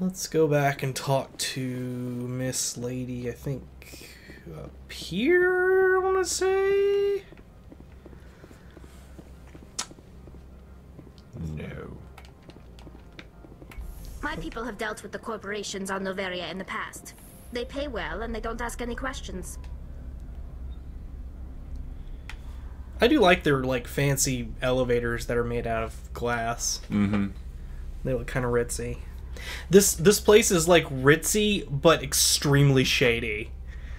Let's go back and talk to Miss Lady, I think, up here, I want to say? No. My people have dealt with the corporations on Noveria in the past. They pay well, and they don't ask any questions. I do like their, like, fancy elevators that are made out of glass. Mm-hmm. They look kind of ritzy. This place is, like, ritzy, but extremely shady,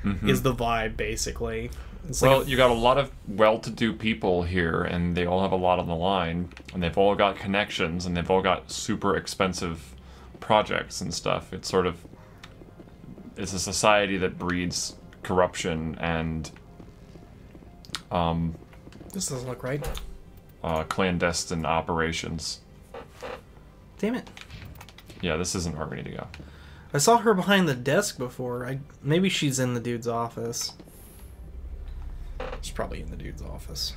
mm-hmm. is the vibe, basically. It's well, like you got a lot of well-to-do people here, and they all have a lot on the line, and they've all got connections, and they've all got super expensive projects and stuff. It's sort of... It's a society that breeds corruption and... This doesn't look right. Clandestine operations. Damn it. Yeah, this isn't Harmony to Go. I saw her behind the desk before. Maybe she's in the dude's office. She's probably in the dude's office.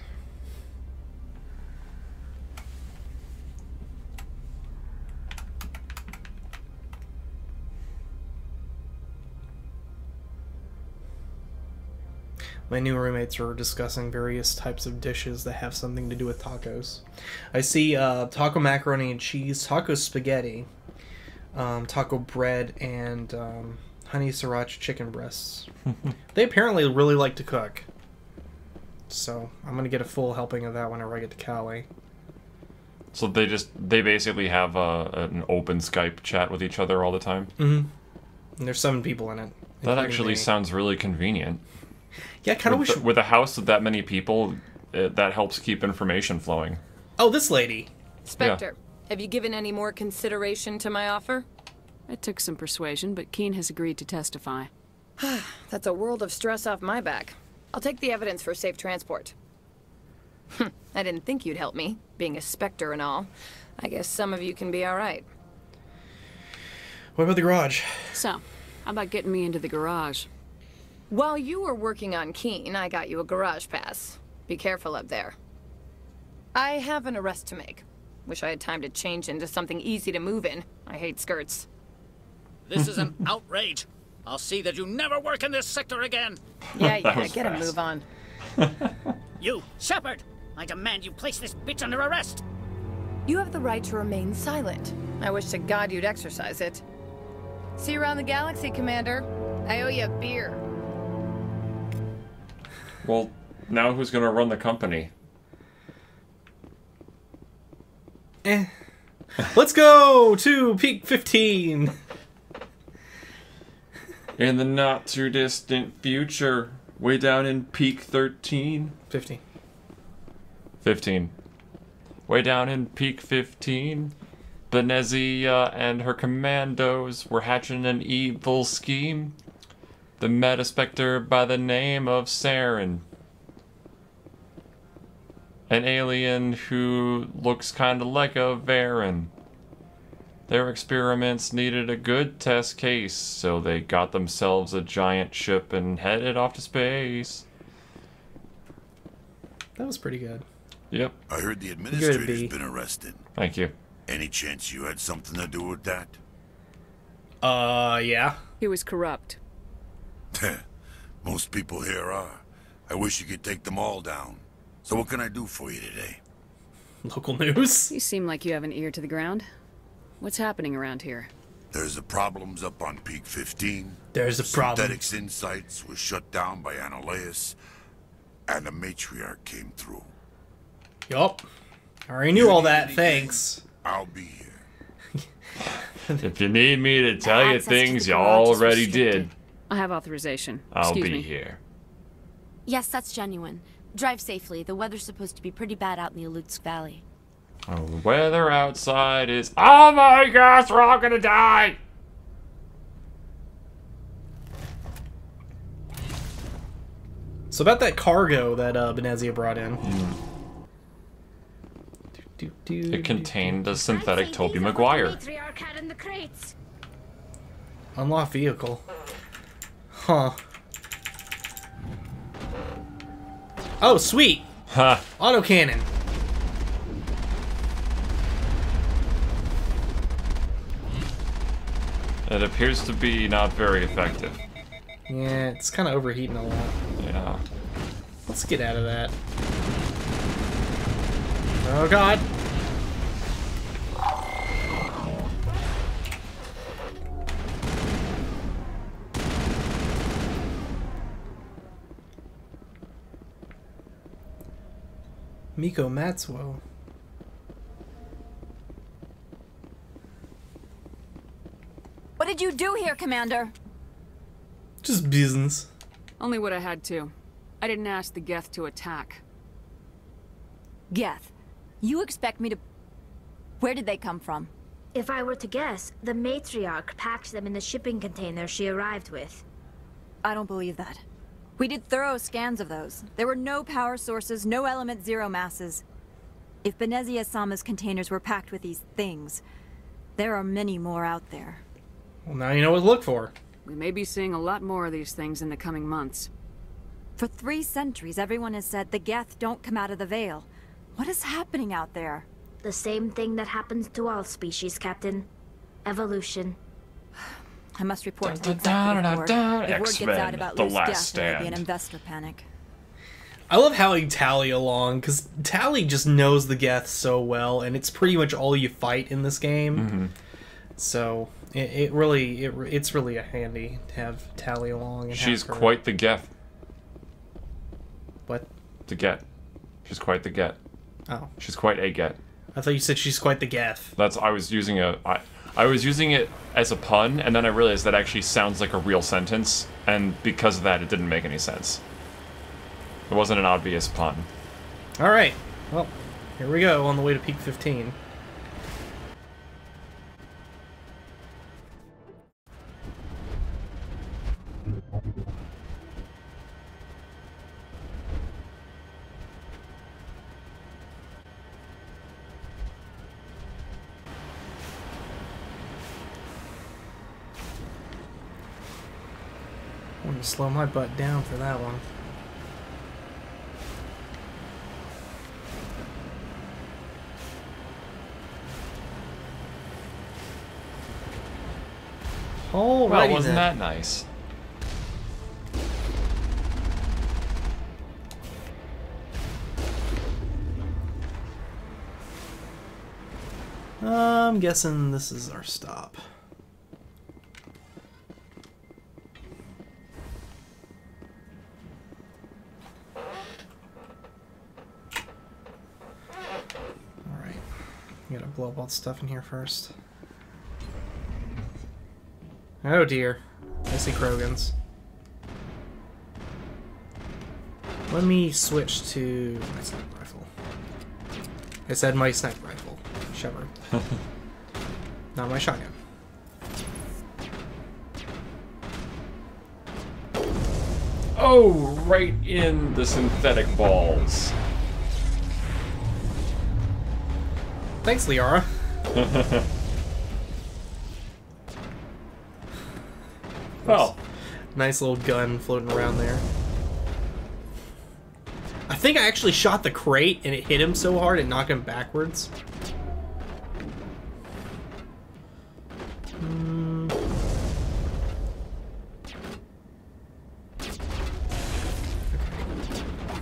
My new roommates were discussing various types of dishes that have something to do with tacos. I see taco macaroni and cheese, taco spaghetti, taco bread, and honey sriracha chicken breasts. They apparently really like to cook. So I'm going to get a full helping of that whenever I get to Cali. So they basically have an open Skype chat with each other all the time? Mm-hmm. And there's 7 people in it. That actually sounds really convenient. Yeah, I kind of wish... With a house of that many people, that helps keep information flowing. Oh, this lady. Specter, yeah. Have you given any more consideration to my offer? It took some persuasion, but Keen has agreed to testify. That's a world of stress off my back. I'll take the evidence for safe transport. I didn't think you'd help me, being a Specter and all. I guess some of you can be all right. What about the garage? So, how about getting me into the garage? While you were working on Keen, I got you a garage pass. Be careful up there. I have an arrest to make. Wish I had time to change into something easy to move in. I hate skirts. This is an outrage. I'll see that you never work in this sector again. Yeah, get a move on. You, Shepard! I demand you place this bitch under arrest! You have the right to remain silent. I wish to God you'd exercise it. See you around the galaxy, Commander. I owe you a beer. Well, now who's going to run the company? Let's go to Peak 15! In the not-too-distant future, way down in Peak 13. 15. 15. Way down in Peak 15, Benezia and her commandos were hatching an evil scheme. The meta-specter by the name of Saren. An alien who looks kinda like a Varen. Their experiments needed a good test case, so they got themselves a giant ship and headed off to space. That was pretty good. Yep. I heard the administrator's been arrested. Thank you. Any chance you had something to do with that? Yeah. He was corrupt. Most people here are. I wish you could take them all down. So what can I do for you today? Local news? You seem like you have an ear to the ground. What's happening around here? There's the problems up on Peak 15. There's a problem. Synthetics Insights was shut down by Analeas, and the matriarch came through. Yup. I already knew all that, thanks. I'll be here. If you need me to tell you things you already did. I have authorization. Excuse me. I'll be here. Yes, that's genuine. Drive safely. The weather's supposed to be pretty bad out in the Alutsk Valley. Oh, the weather outside is... Oh my gosh, we're all gonna die! So about that cargo that Benezia brought in. It contained a synthetic Toby McGuire. Unlock vehicle. Huh. Oh, sweet! Huh. Autocannon. It appears to be not very effective. Yeah, it's kind of overheating a lot. Yeah. Let's get out of that. Oh god! Miko Matsuo. What did you do here, Commander? Just business. Only what I had to. I didn't ask the geth to attack. Geth, you expect me to... Where did they come from? If I were to guess, the matriarch packed them in the shipping container she arrived with. I don't believe that. We did thorough scans of those. There were no power sources, no element zero masses. If Benezia Sama's containers were packed with these things, there are many more out there. Well, now you know what to look for. We may be seeing a lot more of these things in the coming months. For 3 centuries, everyone has said the geth don't come out of the veil. What is happening out there? The same thing that happens to all species, Captain. Evolution. I must report to the X-Men, the last stand. An investor panic. I love having Tally along, because Tally just knows the geth so well, and it's pretty much all you fight in this game. Mm-hmm. So it's really handy to have Tally along. And she's quite the geth. What? The geth. She's quite the geth. Oh. She's quite a geth. I thought you said she's quite the geth. That's I was using it as a pun, and then I realized that actually sounds like a real sentence, and because of that, it didn't make any sense. It wasn't an obvious pun. All right. Well, here we go on the way to Peak 15. Slow my butt down for that one. Alrighty, well, wasn't that nice? I'm guessing this is our stop. Blow up all the stuff in here first. Oh dear. I see Krogans. Let me switch to my sniper rifle. I said my sniper rifle. Shepard. Not my shotgun. Oh, right in the synthetic balls. Thanks, Liara. Well, nice little gun floating around there. I think I actually shot the crate and it hit him so hard it knocked him backwards. Okay.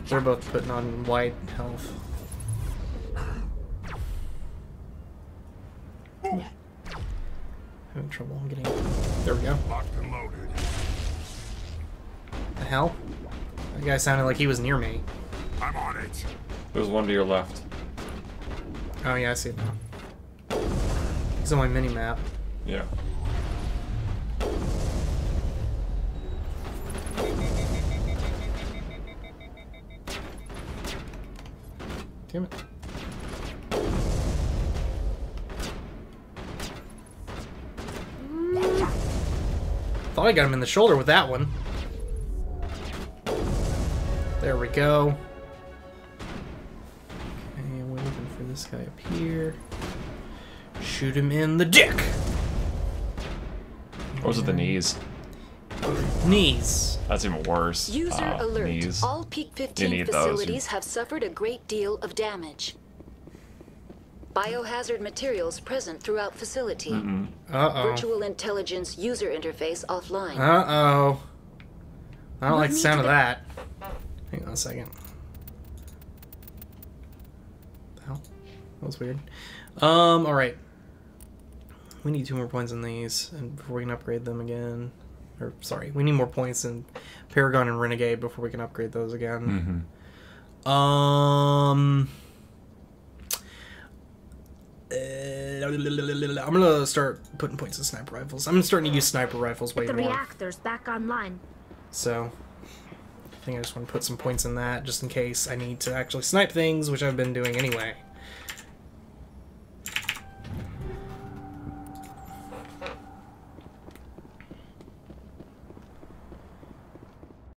They're both putting on light health. Having trouble getting. There we go. The hell? That guy sounded like he was near me. I'm on it. There's one to your left. Oh yeah, I see it now. He's on my mini map. Yeah. Damn it. Thought I got him in the shoulder with that one. There we go. Okay, we're looking for this guy up here. Shoot him in the dick! Or was it the knees? Knees. That's even worse. User alert. Knees. All Peak 15 facilities have suffered a great deal of damage. Biohazard materials present throughout facility. Virtual intelligence user interface offline. I don't like the sound of that. Hang on a second. That was weird. All right. We need 2 more points in these, and before we can upgrade them again. Or sorry, we need more points in Paragon and Renegade before we can upgrade those again. I'm gonna start putting points in sniper rifles. I'm starting to use sniper rifles way more. The reactor's back online. So I think I just want to put some points in that, just in case I need to actually snipe things, which I've been doing anyway.